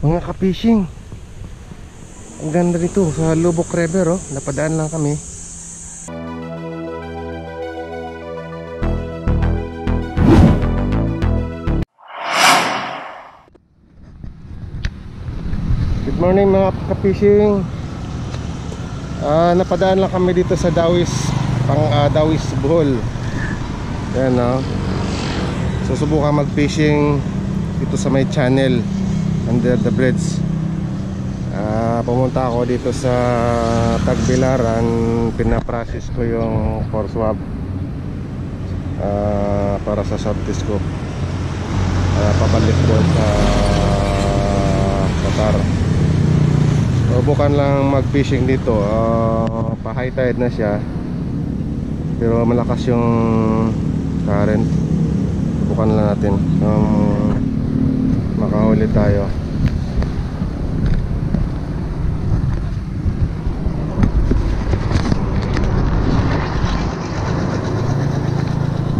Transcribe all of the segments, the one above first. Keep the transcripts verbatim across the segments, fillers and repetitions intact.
Mga ka-fishing, ang ganda nito sa Loboc River, oh. Napadaan lang kami. Good morning mga ka-fishing. Uh, napadaan lang kami dito sa Dauis, pang uh, Dauis Bohol. Ayan, oh. Susubukan mag-fishing dito sa may channel under the bridge. Uh, pumunta ako dito sa Tagbilaran, pinaprocess ko yung core swab uh, para sa subdisc ko, uh, pabalik ko sa Qatar. Subukan lang mag fishing dito, uh, pa high tide na siya pero malakas yung current. Subukan lang natin, um, makahuli tayo.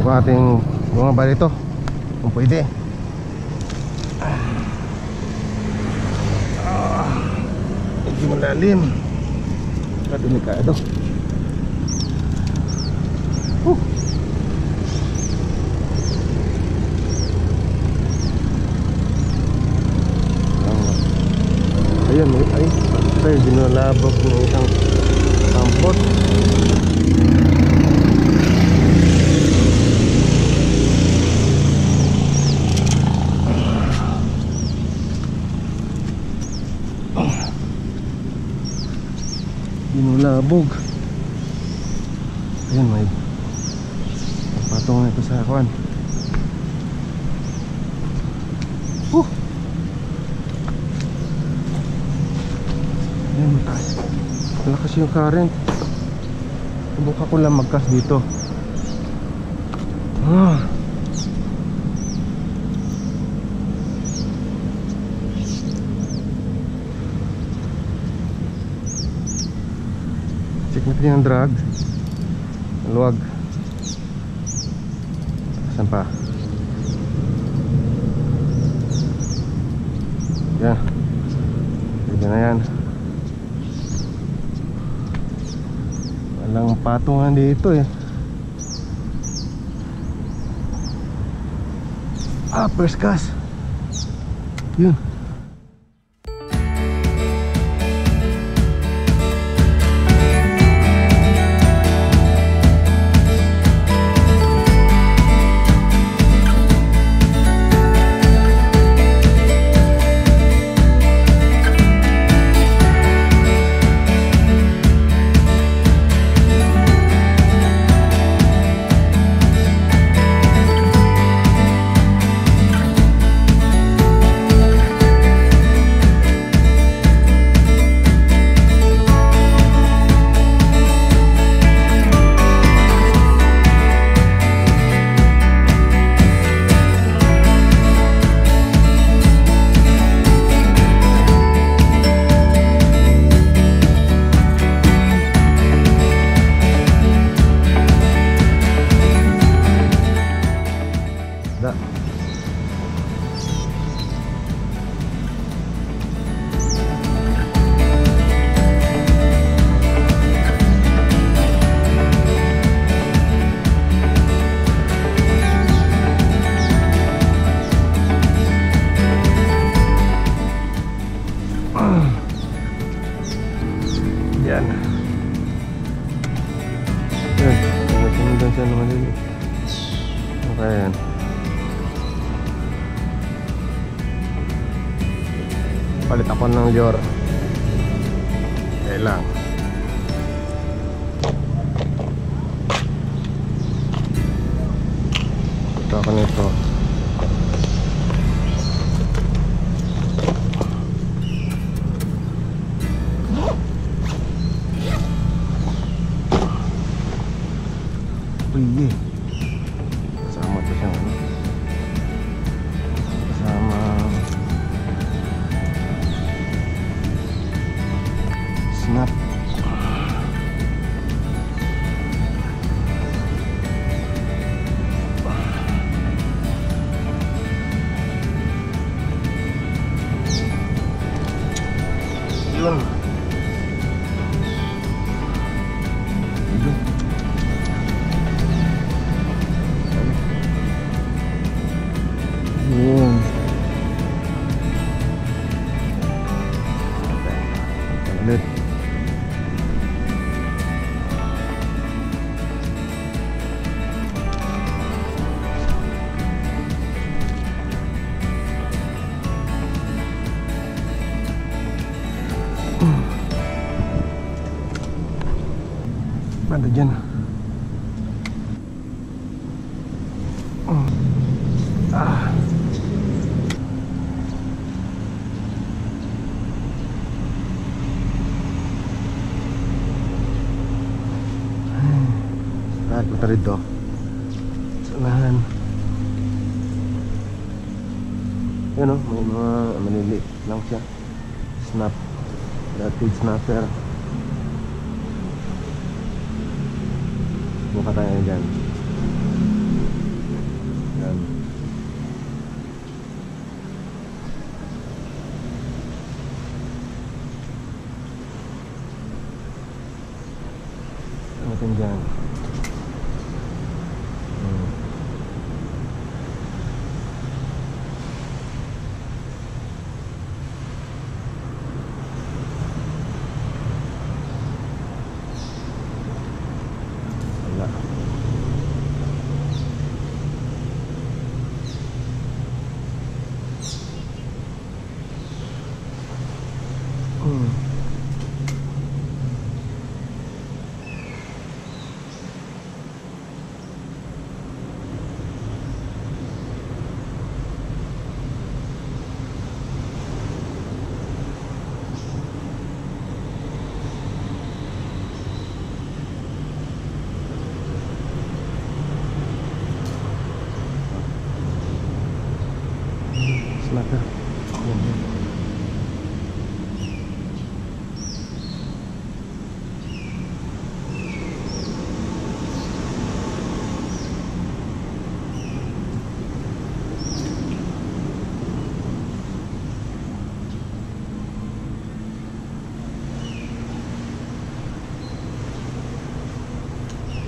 Bukan natin bunga ba dito kung pwede. Ah, hindi malalim, katulik ka ito. Huh. Ayan, may ay, ay binalabok ng isang tampot. Binalabog. Ayan, may patong na ito sa kawan. Huh! Malakas yung current. Subukan ko lang mag-cast dito. Ah. Check natin yung drag. Luwag. Saan pa? Yan. Pwede na yan. Walang patungan dito eh. Ah, first cast. Yun. Palit ako ng lure. Okay lang. Ito ako nito. Uy, kasama ito siya. Kasama snap. yun. Yun. Ulit. Ada dyan. Ah. Lahat punta rito. Salahan. Yan o, may mga maliliit lang siya. Snap. Rapid snapper. Buka tayo dyan. Yan. Angatin dyan. Hmm. Snapper.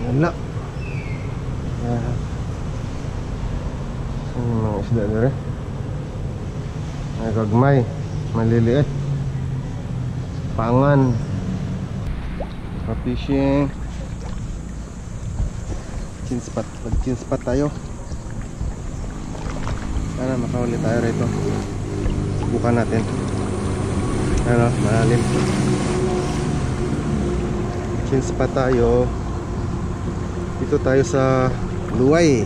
Wala. Ayan. Saan yung mga isda na rin? Gagmay, maliliit, pangan, fishing, chinspat, chinspat tayo. Sana makauli tayo rito. Subukan natin. Ano, malalim. Chinspat tayo. Dito tayo sa Luway.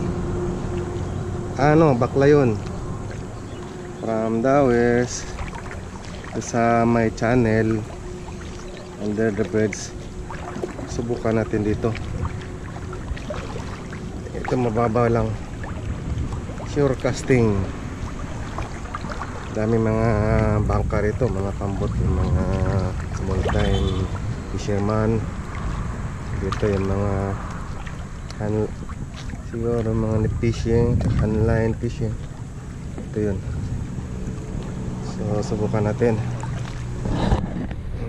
Ano, Baclayon. From Dauis sa my channel Under the Birds. Subukan natin dito. Ito mababa lang. Sure casting. Dami mga bangka rito, mga kambot, yung mga small time fisherman. Dito yung mga han, siguro mga fishing, online fishing. Ito yun. So, subukan natin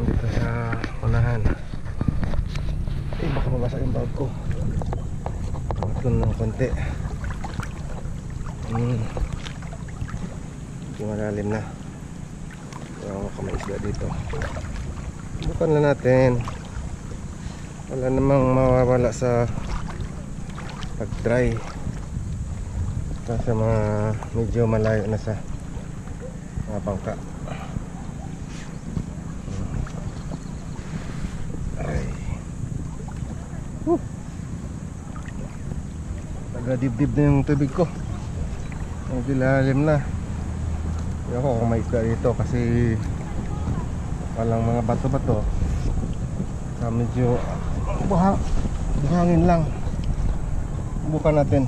dito sa unahan. Eh, baka mabasa yung bag ko. Matun ng konti. Hmm. Hindi malalim na. Wala ko kamaisla dito. Subukan na natin. Wala namang mawawala sa pag-dry. Kasi mga medyo malayo na sa mga bangka. Ay. Tagadibdib na yung tubig ko. Medyo lalim na. Hindi ako kumaisda dito kasi walang mga bato-bato. Medyo buha, buhangin lang. Bukan natin.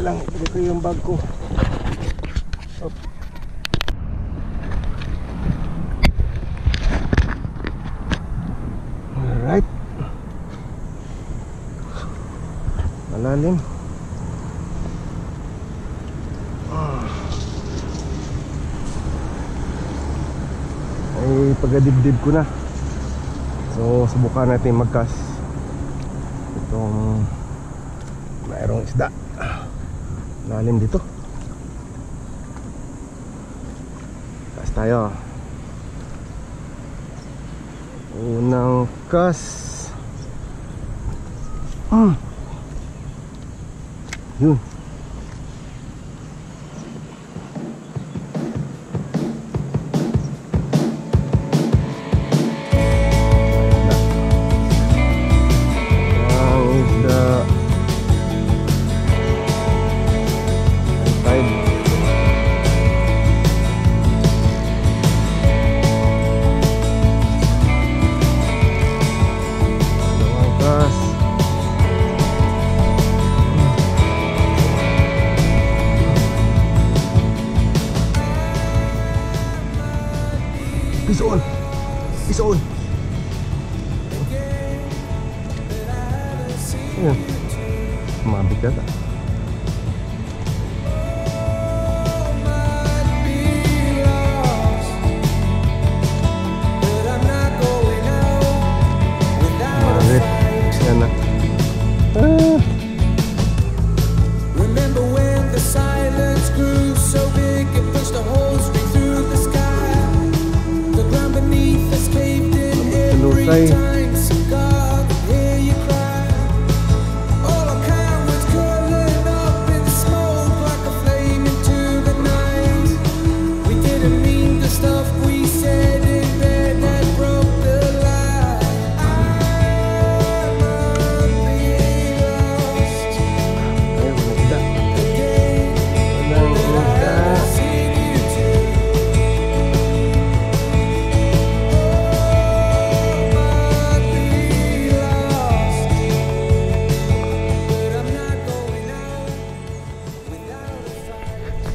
Lang ibigay ko yung bag ko. Op. Alright, malalim. ay pagdidibdib ko na. So subukan natin magkas itong mayroong isda. Lalim dito. Kas tayo. Unang kas. Ah. Yun. It's on. It's on. Yeah. Mabigat ah. Marit. Siya na. Ah. Ay,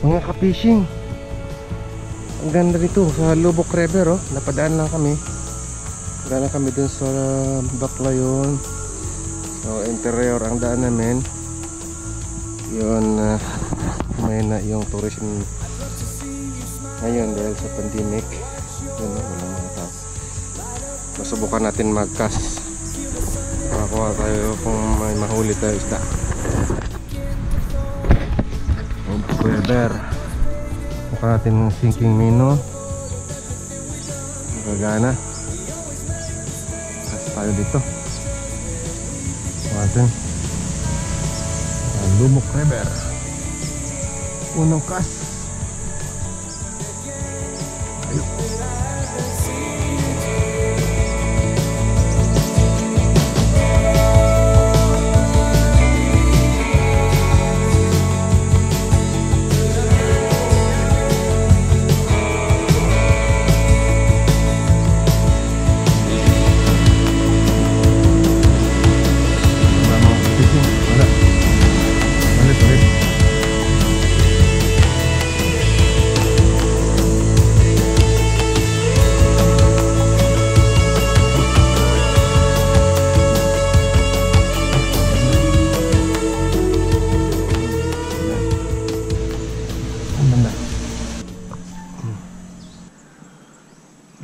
mga ka-fishing, ang ganda rito sa Loboc River. Oh, napadaan lang kami napadaan lang kami dun sa Baclayon. So interior ang daan namin yun. Uh, may na yung tourism ngayon dahil sa pandemic yun, wala mga tao. Masubukan natin mag-cast, makakuha tayo kung may mahuli tayo isda. Weber, buka natin ng sinking mino. Magagana. Kasi tayo dito. Buka natin Loboc River. Unang kas. Ayok.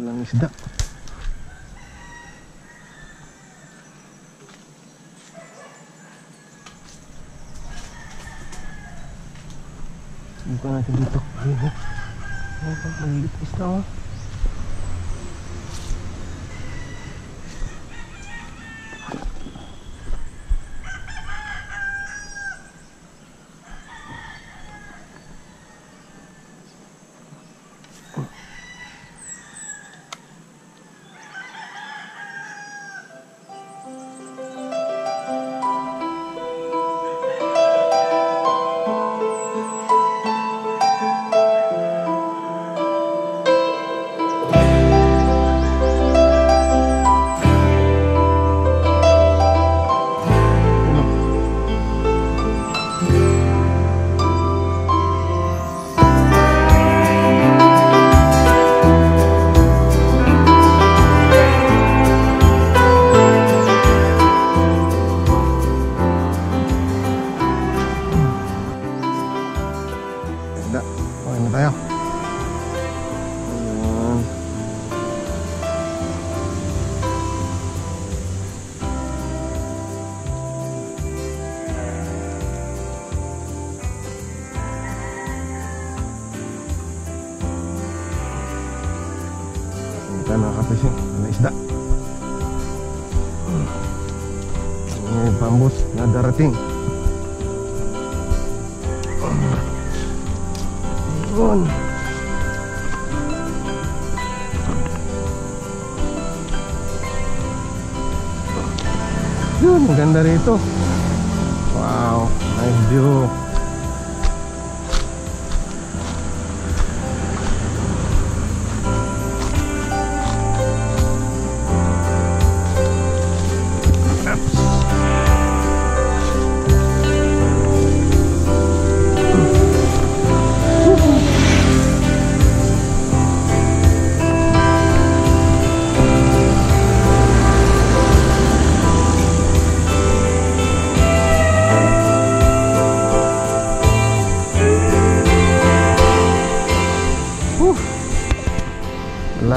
Lang isda. Bukan natin dito. Maliit isda oh. fishing, may isda. May bangus na darating. Yun. Yun, ang ganda rito. Wow, nice view.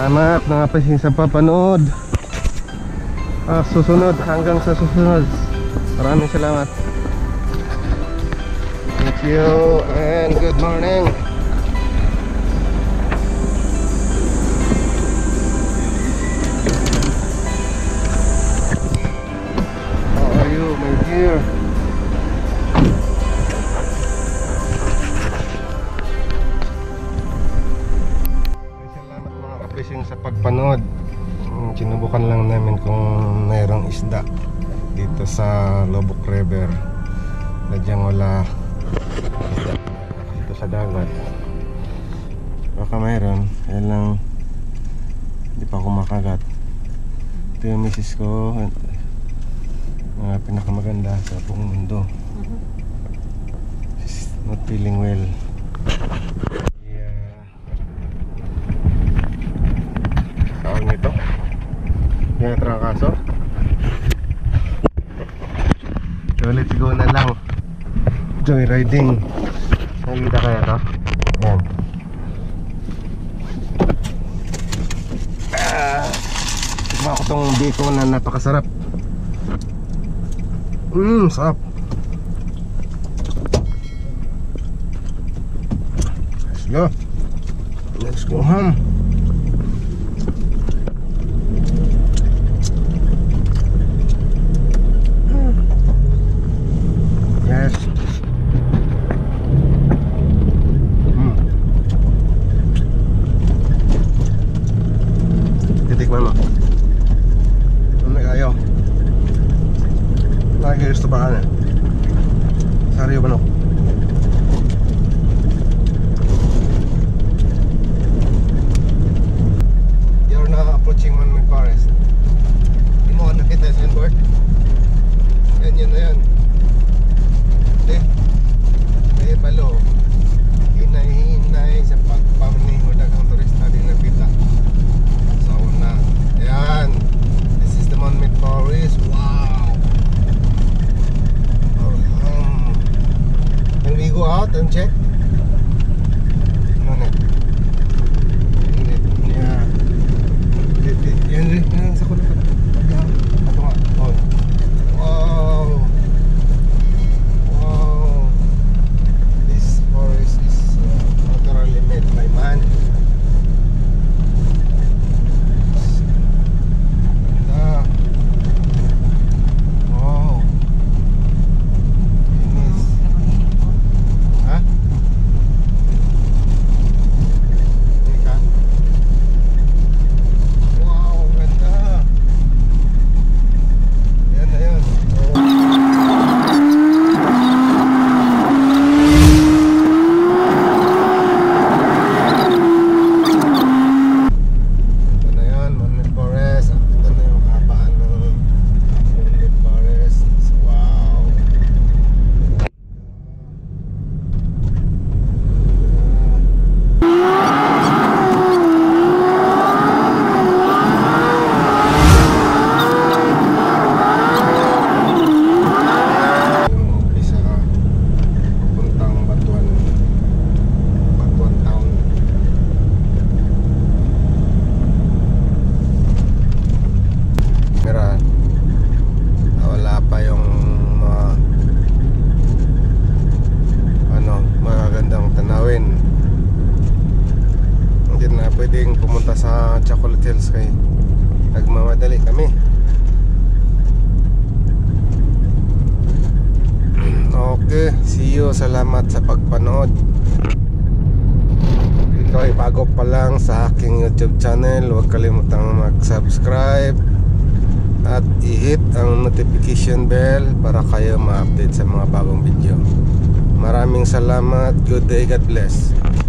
Salamat mga fishing sa papanood. Ah, susunod hanggang sa susunod. Maraming salamat. Thank you and good morning. How are you, my dear? Sa pagpanood, sinubukan lang namin kung mayroong isda dito sa Loboc River. Sadyang wala isda dito sa dagat. Baka mayroon, yan lang, hindi pa ako makagat. Ito yung misis ko, mga pinakamaganda sa buong mundo. She's not feeling well. Ito yung trangkaso. So let's go na lang, joyriding. Nakikita kaya ito? Ayan, ah, tigma ko tong bacon na napakasarap. Mmm, sarap. Let's go, let's go home. Pwedeng pumunta sa Chocolate Hills kayo. nagmamadali kami. Okay, see you. Salamat sa pagpanood. Ikaw ay bago pa lang sa aking YouTube channel, huwag kalimutang mag-subscribe at i-hit ang notification bell para kayo ma-update sa mga bagong video. Maraming salamat. Good day. God bless.